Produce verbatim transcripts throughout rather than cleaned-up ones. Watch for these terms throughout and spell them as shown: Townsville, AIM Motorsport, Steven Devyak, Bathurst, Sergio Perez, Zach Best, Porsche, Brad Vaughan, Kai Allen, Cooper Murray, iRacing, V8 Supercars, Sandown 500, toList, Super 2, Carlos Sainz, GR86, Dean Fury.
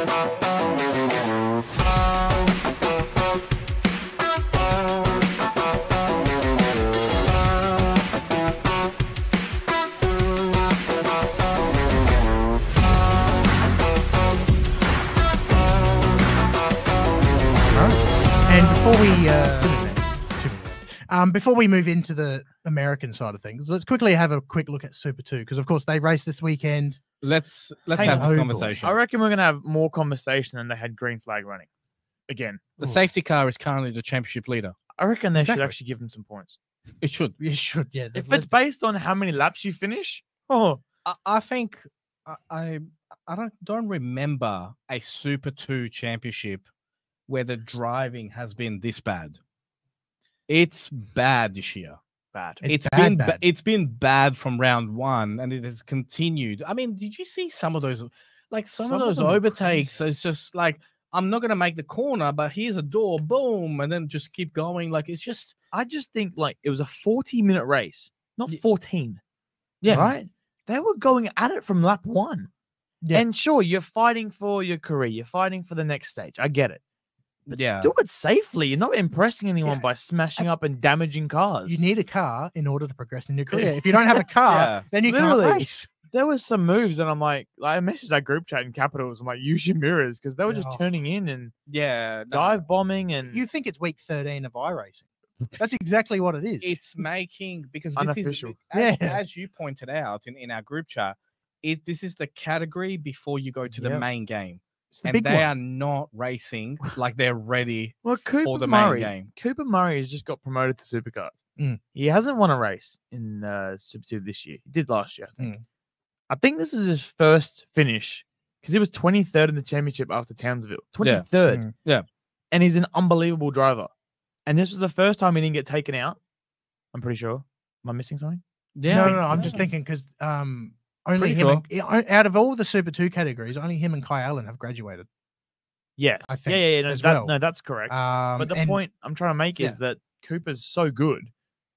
Before we uh, two minutes, two minutes. Um, before we move into the American side of things, let's quickly have a quick look at Super two because, of course, they race this weekend. Let's let's Hang have a conversation. Board. I reckon we're gonna have more conversation than they had green flag running. Again, the Ooh. safety car is currently the championship leader. I reckon they exactly. should actually give them some points. It should. It should. Yeah. If it's based on how many laps you finish, oh, I, I think I, I I don't don't remember a Super two championship where the driving has been this bad. It's bad this year. Bad. It's, it's bad, been bad. It's been bad from round one, and it has continued. I mean, did you see some of those? Like some, some of those of overtakes. It's just like, I'm not gonna make the corner, but here's a door, boom, and then just keep going. Like it's just. I just think like it was a forty minute race, not fourteen. Yeah. Right. They were going at it from lap one. Yeah. And sure, you're fighting for your career. You're fighting for the next stage. I get it. But yeah, do it safely. You're not impressing anyone yeah. by smashing up and damaging cars. You need a car in order to progress in your career. If you don't have a car, yeah. then you Literally, can't race. There was some moves, and I'm like, like I messaged our group chat in capitals. I'm like, use your mirrors because they were no. just turning in and yeah, no. dive bombing. And you think it's week thirteen of iRacing? That's exactly what it is. It's making because this unofficial. Is as, yeah. as you pointed out in in our group chat. It this is the category before you go to the yep. main game. The and they one. are not racing like they're ready well, Cooper for the Murray, main game. Cooper Murray has just got promoted to Supercars. Mm. He hasn't won a race in uh, Super two this year. He did last year, I think. Mm. I think this is his first finish because he was twenty-third in the championship after Townsville. twenty-third. Yeah. Mm. yeah. And he's an unbelievable driver. And this was the first time he didn't get taken out. I'm pretty sure. Am I missing something? Yeah. No, no, no. I'm yeah. just thinking because... Um... Only Pretty him sure. and, out of all the Super two categories, only him and Kai Allen have graduated. Yes. I think, yeah, yeah, yeah. No, that, well. no that's correct. Um, but the and, point I'm trying to make is yeah. that Cooper's so good,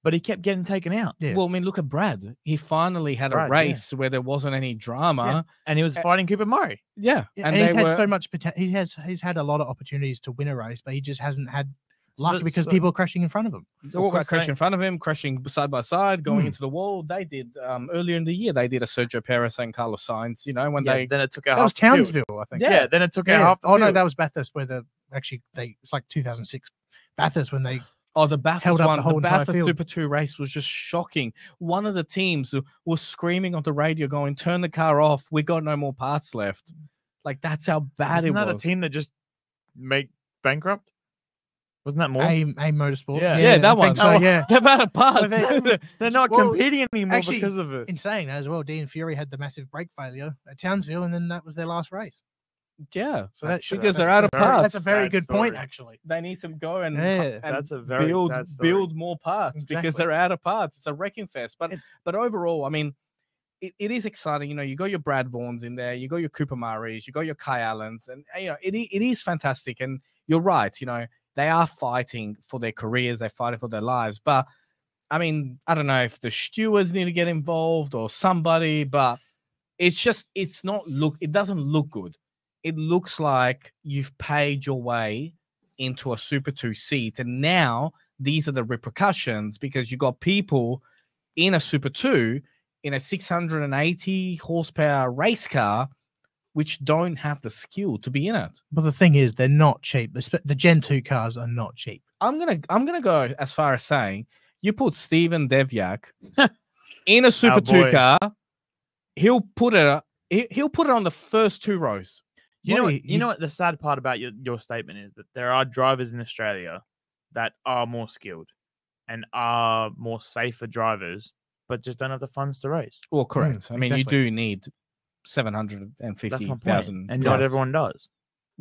but he kept getting taken out. Yeah. Well, I mean, look at Brad. He finally had Brad, a race yeah. where there wasn't any drama. Yeah. And he was uh, fighting Cooper Murray. Yeah. yeah. And, and he's had were... so much potential. He has he's had a lot of opportunities to win a race, but he just hasn't had luck so, because so, people are crashing in front of him. So what was crashing in front of him, crashing side by side, going mm. into the wall. They did um, earlier in the year. They did a Sergio Perez and Carlos Sainz. You know when yeah, they then it took out. That was Townsville, field. I think. Yeah, yeah, then it took yeah. out. Half the oh field. no, that was Bathurst where the actually they it's like two thousand six Bathurst when they oh the Bathurst one the, whole the Bathurst field. Super Two race was just shocking. One of the teams was screaming on the radio, going, "Turn the car off. We got no more parts left." Like that's how bad Isn't it was. Another team that just make bankrupt. Wasn't that more? AIM, AIM Motorsport. Yeah, yeah, yeah that I one. So, oh, yeah. They're out of parts. So they're, they're not well, competing anymore actually, because of it. Insane as well. Dean Fury had the massive brake failure at Townsville, and then that was their last race. Yeah. So that's that, because that's, they're out of parts. That's a very good story. point, actually. They need to go and, yeah, and that's a very build, build more parts exactly. because they're out of parts. It's a wrecking fest. But, it, but overall, I mean, it, it is exciting. You know, you got your Brad Vaughns in there, you got your Cooper Murrays, you got your Kai Allens, and, you know, it, it is fantastic. And you're right, you know. They are fighting for their careers. They're fighting for their lives. But, I mean, I don't know if the stewards need to get involved or somebody, but it's just, it's not look, it doesn't look good. It looks like you've paid your way into a Super two seat. And now these are the repercussions because you got people in a Super two in a six hundred eighty horsepower race car which don't have the skill to be in it. But the thing is, they're not cheap. The, the Gen two cars are not cheap. I'm gonna, I'm gonna go as far as saying, you put Steven Devyak in a Super two car, he'll put it, he'll put it on the first two rows. You what know, what, he, you know what the sad part about your your statement is that there are drivers in Australia that are more skilled and are more safer drivers, but just don't have the funds to race. Well, correct. Mm, I mean, exactly. you do need. Seven hundred and fifty thousand, and not everyone does.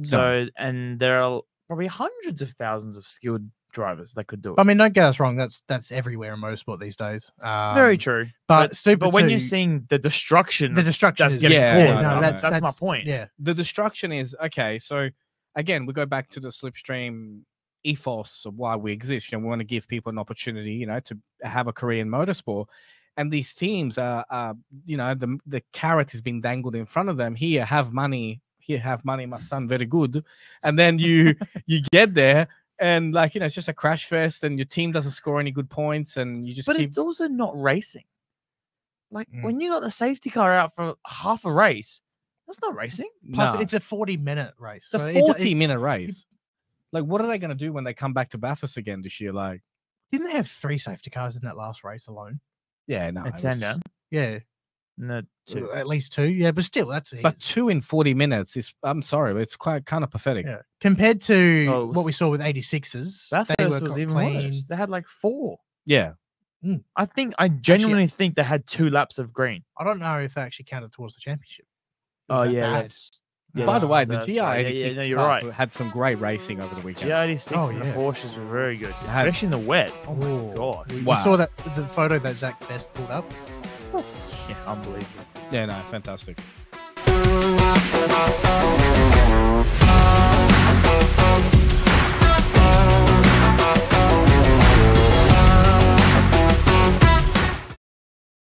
So, no. and there are probably hundreds of thousands of skilled drivers that could do it. I mean, don't get us wrong; that's that's everywhere in motorsport these days. Um, Very true. But but, Super but when you you're seeing the destruction, the destruction, that's is, yeah, yeah no, no, that's, that's, that's my point. Yeah, the destruction is okay. So, again, we go back to the slipstream ethos of why we exist, and you know, we want to give people an opportunity, you know, to have a career in motorsport. And these teams are, are, you know, the the carrot has been dangled in front of them. Here, have money. here, have money, my son, very good. And then you you get there and, like, you know, it's just a crash fest and your team doesn't score any good points and you just But keep... it's also not racing. Like, mm. when you got the safety car out for half a race, that's not racing. Plus, no. It's a forty-minute race. It's so a forty-minute race. It, like, what are they going to do when they come back to Bathurst again this year? Like, didn't they have three safety cars in that last race alone? Yeah, no. At Sandown? Was... Yeah. No, two. At least two. Yeah, but still, that's it. But two in forty minutes is, I'm sorry, but it's quite kind of pathetic. Yeah. Compared to oh, what we saw with eighty-sixes. Bathurst they were was even worse. They had like four. Yeah. Mm. I think, I genuinely actually, think they had two laps of green. I don't know if they actually counted towards the championship. Oh, yeah, that's, yeah. By the way, the G R eighty-six right. yeah, yeah, no, you're right. had some great racing over the weekend. G R eighty-six oh, and yeah. the Porsches were very good, especially in the wet. Oh, my God. We wow. saw that the photo that Zach Best pulled up. Oh. Yeah, unbelievable. Yeah, no, fantastic.